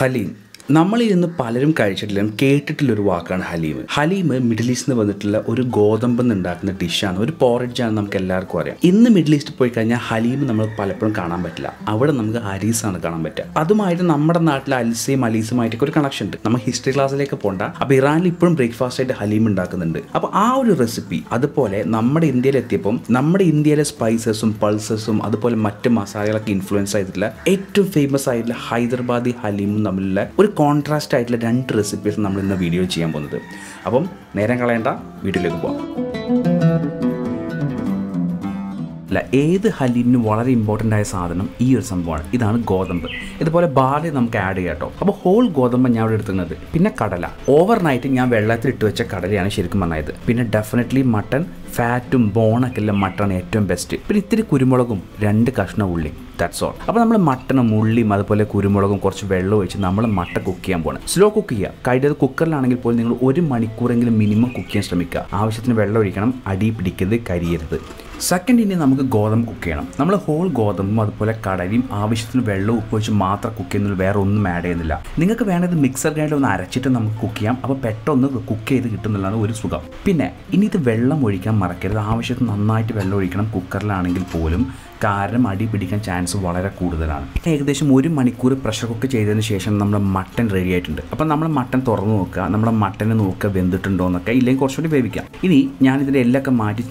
Haleem. നമ്മൾ ഇന്ന് പലരും കഴിച്ചിട്ടില്ല കേട്ടിട്ടുള്ള ഒരു വാക്കാണ് ഹലീം. ഹലീം മിഡിൽ ഈസ്റ്റ് നിന്ന് വന്നിട്ടുള്ള ഒരു ഗോതമ്പ് ഉണ്ടാക്കുന്ന ഡിഷാണ്. ഒരു പോറേജ് ആണ് നമുക്ക് എല്ലാവർക്കും അറിയാം. ഇന്ന് മിഡിൽ ഈസ്റ്റ് പോയി കഴിഞ്ഞാൽ ഹലീം നമ്മൾ പലപ്പോഴും കാണാൻ പറ്റില്ല. അവിടെ നമുക്ക് അരീസാണ് കാണാൻ പറ്റുക. അതുമായിട്ട് നമ്മുടെ നാട്ടിലെ അൽസയും അലീസുമായിട്ടൊക്കെ ഒരു കണക്ഷൻ ഉണ്ട്. നമ്മൾ ഹിസ്റ്ററി ക്ലാസ്സിലേക്ക് പോകണ്ട. അപ്പോൾ ഇറാനിൽ ഇപ്പോഴും ബ്രേക്ക്ഫാസ്റ്റ് ആയിട്ട് ഹലീം ഉണ്ടാക്കുന്നുണ്ട്. അപ്പോൾ ആ ഒരു റെസിപ്പി അതുപോലെ നമ്മുടെ ഇന്ത്യയിലെത്തിയപ്പം നമ്മുടെ ഇന്ത്യയിലെ സ്പൈസസും പൾസസും അതുപോലെ മറ്റ് മസാലകളൊക്കെ ഇൻഫ്ലുവൻസ് ആയിട്ടുള്ള ഏറ്റവും ഫേമസ് ആയിട്ടുള്ള ഹൈദരാബാദി ഹലീമും തമ്മിലുള്ള ഒരു കോൺട്രാസ്റ്റ് ആയിട്ടുള്ള രണ്ട് റെസിപ്പീസ് നമ്മൾ ഇന്ന് വീഡിയോ ചെയ്യാൻ പോകുന്നത്. അപ്പം നേരം കളയേണ്ട വീഡിയോയിലേക്ക് പോകാം. അല്ല ഏത് ഹലീമിനും വളരെ ഇമ്പോർട്ടൻ്റ് ആയ സാധനം ഈ ഒരു സംഭവമാണ്. ഇതാണ് ഗോതമ്പ്. ഇതുപോലെ ബാർലി നമുക്ക് ആഡ് ചെയ്യാം കേട്ടോ. അപ്പോൾ ഹോൾ ഗോതമ്പ് ഞാൻ ഇവിടെ എടുക്കുന്നത്. പിന്നെ കടല ഓവർ നൈറ്റ് ഞാൻ വെള്ളത്തിൽ ഇട്ട് വെച്ച കടലയാണ് ശരിക്കും പറഞ്ഞത്. പിന്നെ ഡെഫിനറ്റ്ലി മട്ടൺ ഫാറ്റും ബോണൊക്കെ ഉള്ള മട്ടൺ ഏറ്റവും ബെസ്റ്റ്. പിന്നെ ഇത്തിരി കുരുമുളകും 2 കഷ്ണം ഉള്ളി ദാറ്റ്സ് ഓൾ. അപ്പോൾ നമ്മൾ മട്ടണും ഉള്ളിയും അതുപോലെ കുരുമുളകും കുറച്ച് വെള്ളം ഒഴിച്ച് നമ്മൾ മട്ട കുക്ക് ചെയ്യാൻ പോകണം. സ്ലോ കുക്ക് ചെയ്യുക. കഴിഞ്ഞത് കുക്കറിലാണെങ്കിൽ പോലും നിങ്ങൾ 1 മണിക്കൂറെങ്കിലും മിനിമം കുക്ക് ചെയ്യാൻ ശ്രമിക്കുക. ആവശ്യത്തിന് വെള്ളം ഒഴിക്കണം. അടി പിടിക്കരുത്, കരിയരുത്. സെക്കൻഡ് ഇനി നമുക്ക് ഗോതമ്പ് കുക്ക് ചെയ്യണം. നമ്മൾ ഹോൾ ഗോതമ്പും അതുപോലെ കടലയും ആവശ്യത്തിന് വെള്ളവും ഉപ്പ് വെച്ച് മാത്രം കുക്ക് ചെയ്യുന്നതിൽ വേറെ ഒന്നും ആഡ് ചെയ്യുന്നില്ല. നിങ്ങൾക്ക് വേണ്ടത് മിക്സർ ഗ്രൈൻഡർ ഒന്ന് അരച്ചിട്ട് നമുക്ക് കുക്ക് ചെയ്യാം. അപ്പോൾ പെട്ടെന്ന് കുക്ക് ചെയ്ത് കിട്ടുന്നുള്ളതാണ് ഒരു സുഖം. പിന്നെ ഇനി ഇത് വെള്ളം ഒഴിക്കാൻ മറക്കരുത്. ആവശ്യത്തിന് നന്നായിട്ട് വെള്ളം ഒഴിക്കണം കുക്കറിലാണെങ്കിൽ പോലും, കാരണം അടി പിടിക്കാൻ ചാൻസ് വളരെ കൂടുതലാണ്. പിന്നെ ഏകദേശം 1 മണിക്കൂർ പ്രഷർ കുക്ക് ചെയ്തതിന് ശേഷം നമ്മൾ മട്ടൺ റെഡി ആയിട്ടുണ്ട്. അപ്പം നമ്മൾ മട്ടൺ തുറന്ന് നോക്കുക. നമ്മുടെ മട്ടനെ നോക്കുക വെന്തിട്ടുണ്ടോ എന്നൊക്കെ, ഇല്ലെങ്കിൽ കുറച്ചുകൂടി വേവിക്കാം. ഇനി ഞാനിതിൻ്റെ എല്ലൊക്കെ മാറ്റി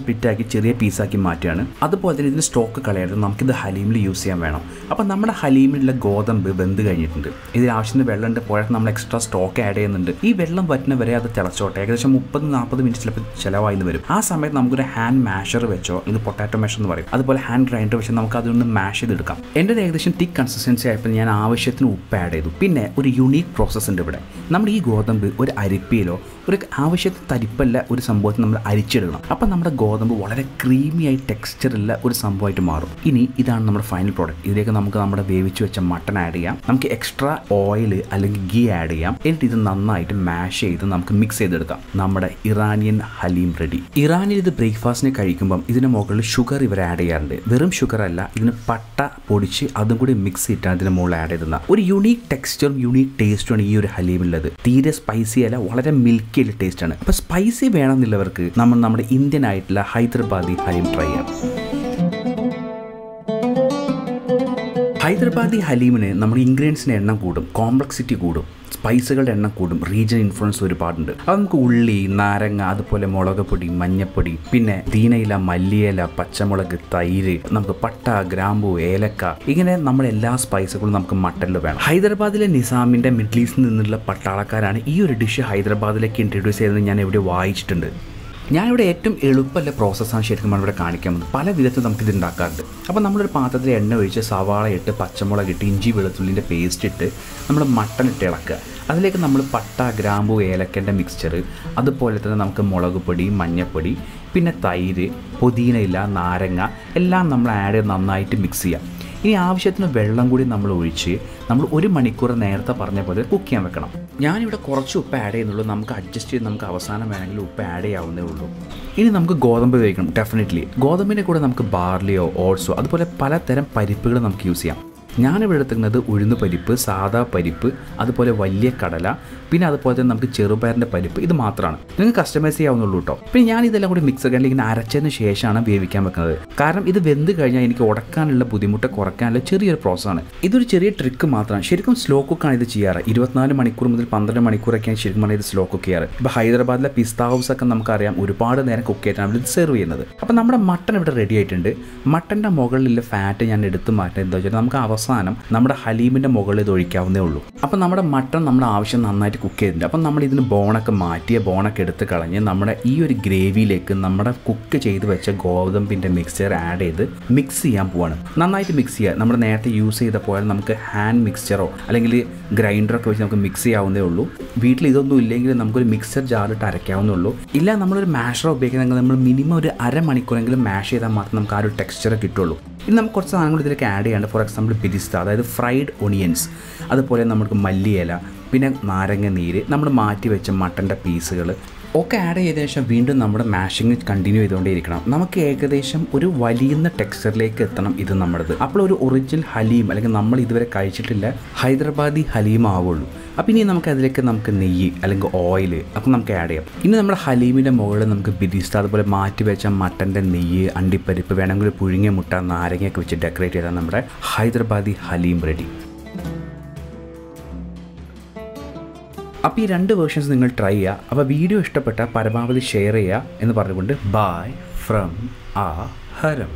സ്പിറ്റാക്കി ചെറിയ പീസാക്കി മാറ്റുകയാണ്. അതുപോലെ തന്നെ ഇതിൻ്റെ സ്റ്റോക്ക് കളയാതെ നമുക്കിത് ഹലീമിൽ യൂസ് ചെയ്യാൻ വേണം. അപ്പം നമ്മുടെ ഹലീമിലുള്ള ഗോതമ്പ് വെന്ത് കഴിഞ്ഞിട്ടുണ്ട്. ഇതിന് ആവശ്യത്തിന് വെള്ളം ഉണ്ട്. പോരാതെ നമ്മൾ എക്സ്ട്രാ സ്റ്റോക്ക് ആഡ് ചെയ്യുന്നുണ്ട്. ഈ വെള്ളം വറ്റുന്ന വരെ അത് തിളച്ചോട്ടെ. ഏകദേശം 30-40 മിനിറ്റ് ചിലപ്പോൾ ചിലവായിന്ന് വരും. ആ സമയത്ത് നമുക്കൊരു ഹാൻഡ് മാഷർ വെച്ചോ, ഇത് പൊട്ടാറ്റോ മാഷർ എന്ന് പറയും, അതുപോലെ ഹാൻഡ് ഗ്രൈൻഡർ വെച്ച് നമുക്ക് അതുകൊണ്ട് മാഷ് ചെയ്തെടുക്കാം. എൻ്റെ ഏകദേശം തിക്ക് കൺസിസ്റ്റൻസി ആയപ്പോൾ ഞാൻ ആവശ്യത്തിന് ഉപ്പ് ആഡ് ചെയ്തു. പിന്നെ ഒരു യുണീക്ക് പ്രോസസ്സ് ഉണ്ട് ഇവിടെ. നമ്മൾ ഈ ഗോതമ്പ് ഒരു അരിപ്പയിലോ ഒരു ആവശ്യത്തിന് തരിപ്പല്ല ഒരു സംഭവത്തിൽ നമ്മൾ അരിച്ചെടുക്കണം. അപ്പം നമ്മുടെ ഗോതമ്പ് വളരെ ക്രീമി ആയി ടെക്സ്ചറുള്ള ഒരു സംഭവമായിട്ട് മാറും. ഇനി ഇതാണ് നമ്മുടെ ഫൈനൽ പ്രോഡക്റ്റ്. ഇതിലേക്ക് നമുക്ക് നമ്മുടെ വേവിച്ച് വെച്ച മട്ടൺ ആഡ് ചെയ്യാം. നമുക്ക് എക്സ്ട്രാ ഓയിൽ അല്ലെങ്കിൽ ഗീ ആഡ് ചെയ്യാം. എന്നിട്ട് ഇത് നന്നായിട്ട് മാഷ് ചെയ്ത് നമുക്ക് മിക്സ് ചെയ്തെടുക്കാം. നമ്മുടെ ഇറാനിയൻ ഹലീം റെഡി. ഇറാനിൽ ഇത് ബ്രേക്ക്ഫാസ്റ്റിന് കഴിക്കുമ്പം ഇതിന് മുകളിൽ ഷുഗർ ഇവർ ആഡ് ചെയ്യാറുണ്ട്. വെറും ഷുഗർ അല്ല, ഇതിന് പട്ട പൊടിച്ച് അതും കൂടി മിക്സ് ചെയ്തിട്ടാണ് ഇതിന് മുകളിൽ ആഡ് ചെയ്തത്. ഒരു യുണീക്ക് ടെക്സ്ചറും യുണീക്ക് ടേസ്റ്റുമാണ് ഈ ഒരു ഹലീമുള്ളത്. തീരെ സ്പൈസി അല്ല, വളരെ മിൽക്കി ആയിട്ടുള്ള ടേസ്റ്റാണ്. അപ്പോൾ സ്പൈസി വേണമെന്നുള്ളവർക്ക് നമ്മൾ നമ്മുടെ ഇന്ത്യൻ ആയിട്ടുള്ള ഹൈദരാബാദി ഹലീം ട്രൈ ചെയ്യാം. ഹൈദരാബാദി ഹലീമിന് നമ്മുടെ ഇൻഗ്രീഡിയൻസിൻ്റെ എണ്ണം കൂടും, കോംപ്ലക്സിറ്റി കൂടും, സ്പൈസുകളുടെ എണ്ണം കൂടും, റീജിയൻ ഇൻഫ്ലുവൻസ് ഒരുപാടുണ്ട്. അത് നമുക്ക് ഉള്ളി, നാരങ്ങ, അതുപോലെ മുളക് പൊടി, മഞ്ഞപ്പൊടി, പിന്നെ ദീനയില, മല്ലിയില, പച്ചമുളക്, തൈര്, നമുക്ക് പട്ട, ഗ്രാമ്പു, ഏലക്ക, ഇങ്ങനെ നമ്മുടെ എല്ലാ സ്പൈസുകളും നമുക്ക് മട്ടനിൽ വേണം. ഹൈദരാബാദിലെ നിസാമിൻ്റെ മിഡിൽ ഈസ്റ്റിൽ നിന്നുള്ള പട്ടാളക്കാരാണ് ഈ ഒരു ഡിഷ് ഹൈദരാബാദിലേക്ക് ഇൻട്രൊഡ്യൂസ് ചെയ്തത്. ഞാൻ ഇവിടെ വായിച്ചിട്ടുണ്ട്. ഞാനിവിടെ ഏറ്റവും എളുപ്പമുള്ള പ്രോസസ്സാണ് ശരിക്കും നമ്മൾ ഇവിടെ കാണിക്കാൻ പോകുന്നത്. പല വിധത്തിൽ നമുക്കിത് ഉണ്ടാക്കാറുണ്ട്. അപ്പോൾ നമ്മളൊരു പാത്രത്തിൽ എണ്ണ ഒഴിച്ച് സവാള ഇട്ട് പച്ചമുളക് ഇട്ട് ഇഞ്ചി വെളുത്തുള്ളിൻ്റെ പേസ്റ്റ് ഇട്ട് നമ്മൾ മട്ടൺ ഇട്ട് ഇളക്കുക. അതിലേക്ക് നമ്മൾ പട്ട, ഗ്രാമ്പു, ഏലക്കൻ്റെ മിക്സ്ചർ, അതുപോലെ തന്നെ നമുക്ക് മുളക് പൊടി, മഞ്ഞപ്പൊടി, പിന്നെ തൈര്, പുതിനയില, നാരങ്ങ എല്ലാം നമ്മൾ ആഡ് ചെയ്ത് നന്നായിട്ട് മിക്സ് ചെയ്യാം. ഇനി ആവശ്യത്തിന് വെള്ളം കൂടി നമ്മൾ ഒഴിച്ച് നമ്മൾ 1 മണിക്കൂർ നേരത്തെ പറഞ്ഞ പോലെ കുക്ക് ചെയ്യാൻ വെക്കണം. ഞാനിവിടെ കുറച്ച് ഉപ്പ് ആഡ് ചെയ്യുന്നുള്ളൂ. നമുക്ക് അഡ്ജസ്റ്റ് ചെയ്ത് നമുക്ക് അവസാനം വേണമെങ്കിൽ ഉപ്പ് ആഡ് ചെയ്യാവുന്നേ ഉള്ളൂ. ഇനി നമുക്ക് ഗോതമ്പ് ഉപയോഗിക്കണം. ഡെഫിനറ്റ്ലി ഗോതമ്പിൻ്റെ കൂടെ നമുക്ക് ബാർലിയോ, ഓട്സോ, അതുപോലെ പലതരം പരിപ്പുകൾ നമുക്ക് യൂസ് ചെയ്യാം. ഞാനിവിടെ എടുക്കുന്നത് ഉഴുന്ന് പരിപ്പ്, സാധാ പരിപ്പ്, അതുപോലെ വലിയ കടല, പിന്നെ അതുപോലെ തന്നെ നമുക്ക് ചെറുപയറിൻ്റെ പരിപ്പ്, ഇത് മാത്രമാണ് നിങ്ങൾക്ക് കസ്റ്റമൈസ് ചെയ്യാവുന്നുള്ളൂ കേട്ടോ. പിന്നെ ഞാൻ ഇതെല്ലാം കൂടി മിക്സർ ഗ്രൈൻഡറിൽ ഇങ്ങനെ അരച്ചതിന് ശേഷമാണ് വേവിക്കാൻ വെക്കുന്നത്. കാരണം ഇത് വെന്ത് കഴിഞ്ഞാൽ എനിക്ക് ഉടക്കാനുള്ള ബുദ്ധിമുട്ട് കുറയ്ക്കാനുള്ള ചെറിയൊരു പ്രോസസ്സാണ്. ഇതൊരു ചെറിയ ട്രിക്ക് മാത്രമാണ്. ശരിക്കും സ്ലോ കുക്കാണ് ഇത് ചെയ്യാറ്. 24 മണിക്കൂർ മുതൽ 12 മണിക്കൂറൊക്കെയാണ് ശരിക്കും പറഞ്ഞാൽ ഇത് സ്ലോ കുക്ക് ചെയ്യാറ്. ഇപ്പോൾ ഹൈദരാബാദിലെ പിസ്ത ഹൗസ് ഒക്കെ നമുക്കറിയാം ഒരുപാട് നേരം കുക്ക് ചെയ്തിട്ടാണ് ഇത് സെർവ് ചെയ്യുന്നത്. അപ്പോൾ നമ്മുടെ മട്ടൺ ഇവിടെ റെഡി ആയിട്ടുണ്ട്. മട്ടൻ്റെ മുകളിലുള്ള ഫാറ്റ് ഞാൻ എടുത്ത് മാറ്റാൻ എന്താ വെച്ചാൽ നമുക്ക് അവസാനം നമ്മുടെ ഹലീമിൻ്റെ മുകളിൽ ഇത് ഒഴിക്കാവുന്നേ ഉള്ളൂ. അപ്പം നമ്മുടെ മട്ടൺ നമ്മുടെ ആവശ്യം നന്നായിട്ട് കുക്ക് ചെയ്തിട്ടുണ്ട്. അപ്പം നമ്മൾ ഇതിന് ബോണൊക്കെ മാറ്റിയ ബോണൊക്കെ എടുത്ത് കളഞ്ഞ് നമ്മുടെ ഈ ഒരു ഗ്രേവിയിലേക്ക് നമ്മുടെ കുക്ക് ചെയ്ത് വെച്ച ഗോതമ്പിൻ്റെ മിക്സ്ചർ ആഡ് ചെയ്ത് മിക്സ് ചെയ്യാൻ പോവാണ്. നന്നായിട്ട് മിക്സ് ചെയ്യുക. നമ്മൾ നേരത്തെ യൂസ് ചെയ്ത പോലെ നമുക്ക് ഹാൻഡ് മിക്സ്ചറോ അല്ലെങ്കിൽ ഗ്രൈൻഡറൊക്കെ വെച്ച് നമുക്ക് മിക്സ് ചെയ്യാവുന്നേ ഉള്ളൂ. വീട്ടിൽ ഇതൊന്നും ഇല്ലെങ്കിൽ നമുക്കൊരു മിക്സർ ജാറിട്ട് അരയ്ക്കാവുന്നേ ഉള്ളൂ. ഇല്ല നമ്മളൊരു മാഷറോ ഉപയോഗിക്കുന്നെങ്കിൽ നമ്മൾ മിനിമം ഒരു 1/2 മണിക്കൂറെങ്കിലും മാഷ് ചെയ്താൽ മാത്രം നമുക്ക് ആ ഒരു ടെക്സ്ചർ കിട്ടുള്ളൂ. ഇനി നമുക്ക് കുറച്ച് സാധനങ്ങൾ ഇതിലേക്ക് ആഡ് ചെയ്യാണ്ട്. ഫോർ എക്സാമ്പിൾ പിരിസ്ത, അതായത് ഫ്രൈഡ് ഓണിയൻസ്, അതുപോലെ നമുക്ക് മല്ലിയില, പിന്നെ നാരങ്ങ നീര്, നമ്മൾ മാറ്റി വെച്ച മട്ടൻ്റെ പീസുകൾ, ഒക്കെ ആഡ് ചെയ്ത ശേഷം വീണ്ടും നമ്മുടെ മാഷിങ് കണ്ടിന്യൂ ചെയ്തുകൊണ്ടിരിക്കണം. നമുക്ക് ഏകദേശം ഒരു വലിയുന്ന ടെക്സ്ചറിലേക്ക് എത്തണം ഇത് നമ്മുടേത്. അപ്പോൾ ഒരു ഒറിജിനൽ ഹലീം അല്ലെങ്കിൽ നമ്മൾ ഇതുവരെ കഴിച്ചിട്ടില്ല ഹൈദരാബാദി ഹലീം ആവുള്ളൂ. അപ്പോൾ ഇനി നമുക്ക് അതിലേക്ക് നമുക്ക് നെയ്യ് അല്ലെങ്കിൽ ഓയിൽ അപ്പോൾ നമുക്ക് ആഡ് ചെയ്യാം. ഇനി നമ്മുടെ ഹലീമിൻ്റെ മുകളിൽ നമുക്ക് ബിരിസ്ത അതുപോലെ മാറ്റി വെച്ച മട്ടൻ്റെ നെയ്യ് അണ്ടിപ്പരിപ്പ് വേണമെങ്കിൽ പുഴുങ്ങിയ മുട്ട നാരങ്ങയൊക്കെ വെച്ച് ഡെക്കറേറ്റ് ചെയ്താൽ നമ്മുടെ ഹൈദരാബാദി ഹലീം റെഡി. അപ്പോൾ ഈ രണ്ട് വേർഷൻസ് നിങ്ങൾ ട്രൈ ചെയ്യുക. അപ്പോൾ വീഡിയോ ഇഷ്ടപ്പെട്ട പരമാവധി ഷെയർ ചെയ്യുക എന്ന് പറഞ്ഞുകൊണ്ട് ബൈ ഫ്രം ആ ഹരം.